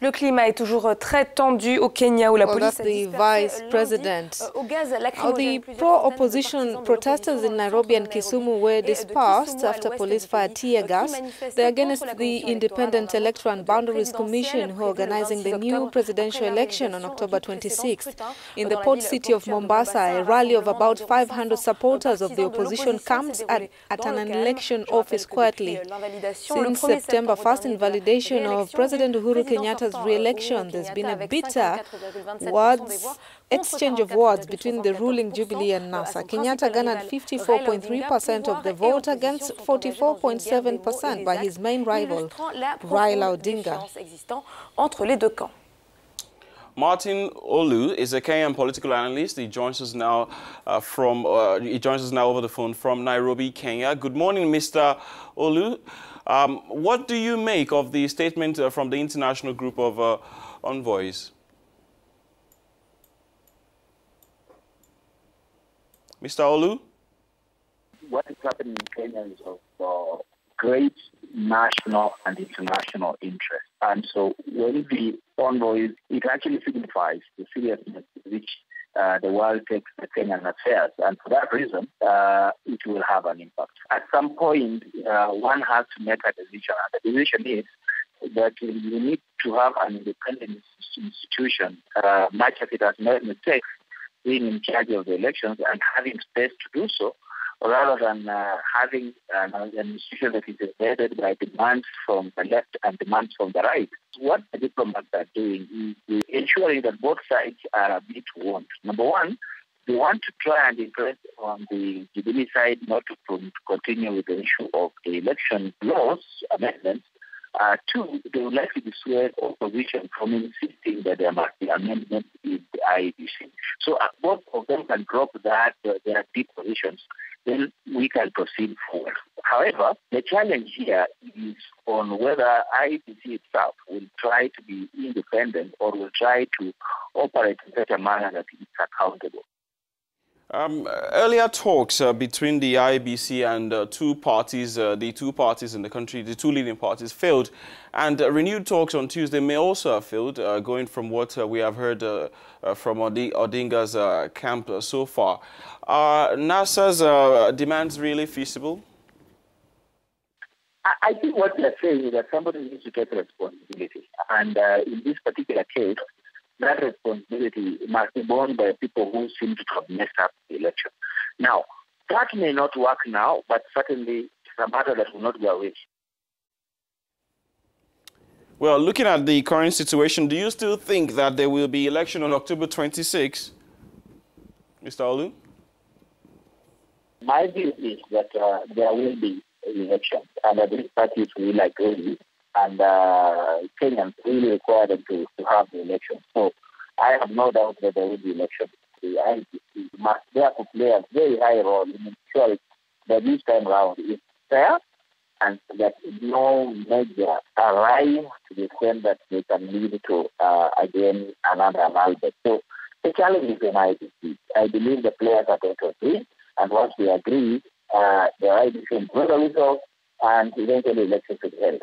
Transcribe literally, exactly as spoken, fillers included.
Le climat est toujours très tendu au Kenya où la police a dispersé lundi au gaz lacrymogène. The pro-opposition protesters in Nairobi and Kisumu were dispersed after police fired tear gas. They're against the Independent Electoral and Boundaries Commission who are organizing the new presidential election on October twenty-sixth. In the port city of Mombasa, a rally of about five hundred supporters of the opposition camps at, at an election office quietly. Since September first, invalidation of President Uhuru Kenyatta's re-election, there's been a bitter words, exchange of words between the ruling Jubilee and NASA. Kenyatta garnered fifty-four point three percent of the vote against forty-four point seven percent by his main rival, Raila Odinga. Martin Olu is a Kenyan political analyst. He joins us now uh, from uh, he joins us now over the phone from Nairobi, Kenya. Good morning, Mister Olu. Um, what do you make of the statement uh, from the international group of uh, envoys, Mister Olu? What is happening in Kenya is of uh, great national and international interest, and so when the envoys, it actually signifies the seriousness with which uh, the world takes the Kenyan affairs, and for that reason, uh, it will have an impact. At some point, uh, one has to make a decision, and the decision is that you need to have an independent institution, uh, much as it has made mistakes being in charge of the elections and having space to do so, rather than uh, having an institution that is embedded by demands from the left and demands from the right. What the diplomats are doing is ensuring that both sides are a bit warned. Number one, they want to try and impress on the Jubilee side not to continue with the issue of the election laws amendments. Uh, two, they would like to dissuade opposition from insisting that there must be amendment in the I E B C. So uh, both of them can drop that uh, their deep positions, then we can proceed forward. However, the challenge here is on whether I E B C itself will try to be independent or will try to operate in such a manner that it's accountable. Um, earlier talks uh, between the I E B C and uh, two parties, uh, the two parties in the country, the two leading parties, failed. And uh, renewed talks on Tuesday may also have failed, uh, going from what uh, we have heard uh, uh, from Odi Odinga's uh, camp uh, so far. Are NASA's uh, demands really feasible? I think what they're saying is that somebody needs to take responsibility. And uh, in this particular case, that responsibility must be borne by people who seem to have messed up the election. Now, that may not work now, but certainly it's a matter that will not go away. Well, looking at the current situation, do you still think that there will be election on October twenty-sixth, Mister Olu? My view is that uh, there will be elections, and I think parties will agree. And uh, Kenyans really require them to, to have the election. So I have no doubt that there will be elections. The I E B C must therefore play a very high role in ensuring that this time round is fair and that no measure arrives to the extent that they can lead to, uh, again, another annulment. So the challenge is in I E B C. I believe the players are going to agree, and once we agree, uh, the I E B C will bring the results and eventually elections will end.